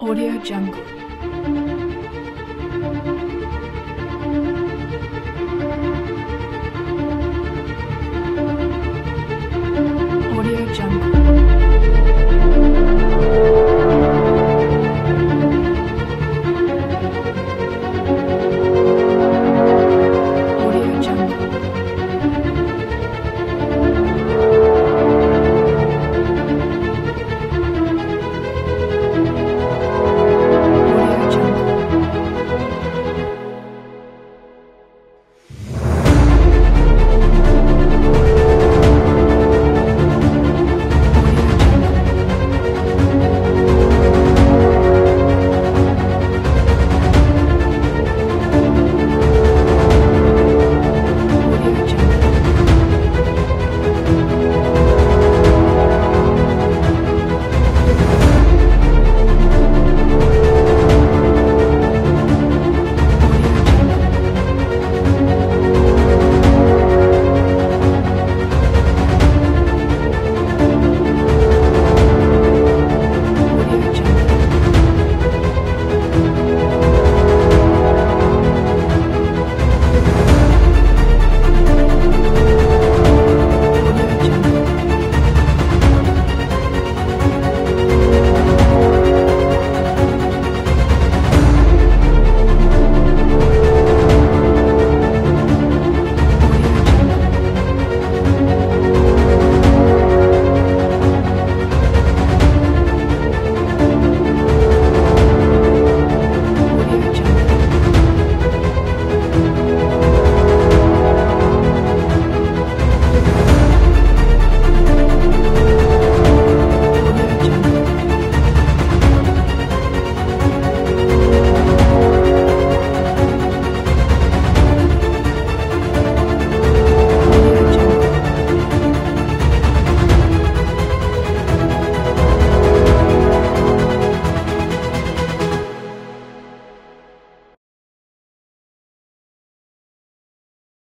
AudioJungle.